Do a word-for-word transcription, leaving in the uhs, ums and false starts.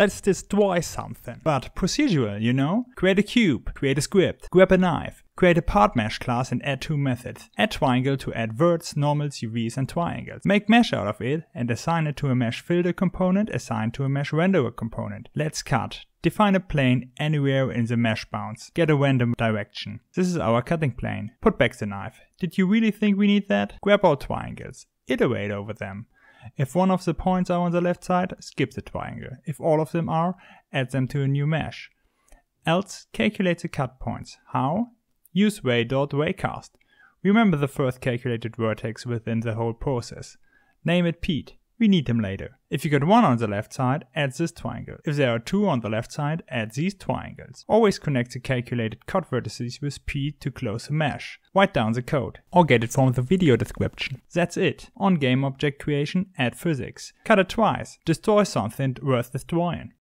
Let's destroy something. But procedural, you know? Create a cube, create a script, grab a knife, create a PartMesh class and add two methods. Add triangle to add words, normals, U Vs and triangles. Make mesh out of it and assign it to a mesh filter component assigned to a mesh renderer component. Let's cut. Define a plane anywhere in the mesh bounds. Get a random direction. This is our cutting plane. Put back the knife. Did you really think we need that? Grab our triangles. Iterate over them. If one of the points are on the left side, skip the triangle. If all of them are, add them to a new mesh. Else, calculate the cut points. How? Use ray dot Raycast. Remember the first calculated vertex within the whole process. Name it Pete. We need him later. If you got one on the left side, add this triangle. If there are two on the left side, add these triangles. Always connect the calculated cut vertices with Pete to close the mesh. Write down the code or get it from the video description. That's it. On game object creation, add physics. Cut it twice. Destroy something worth destroying.